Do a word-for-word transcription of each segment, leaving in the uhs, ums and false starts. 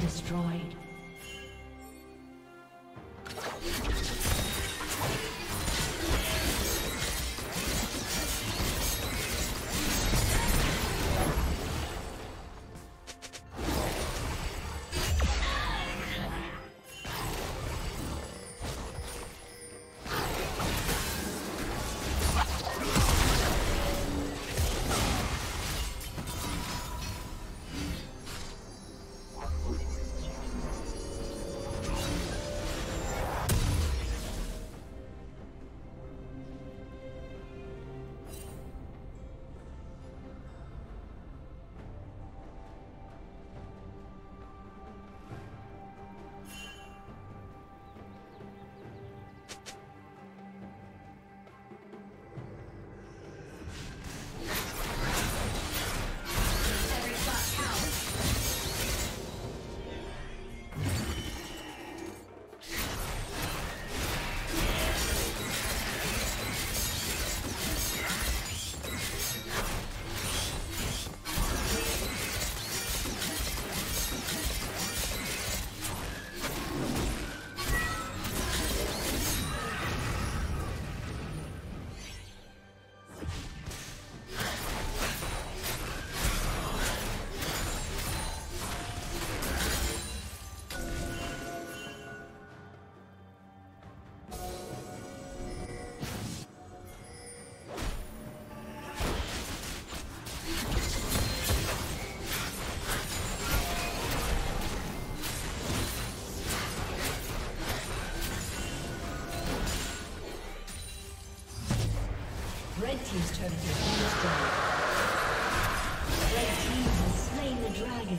Destroyed. Red team's turret has been destroyed. Red team has slain the dragon.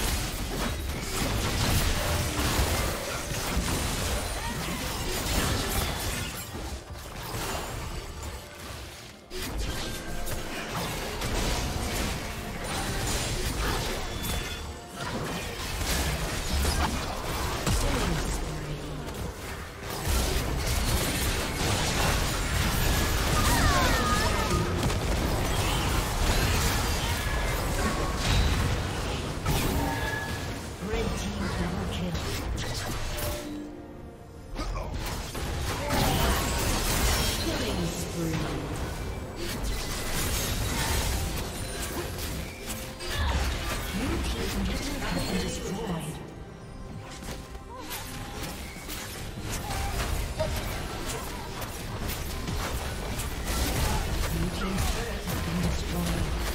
Team's turret has been destroyed.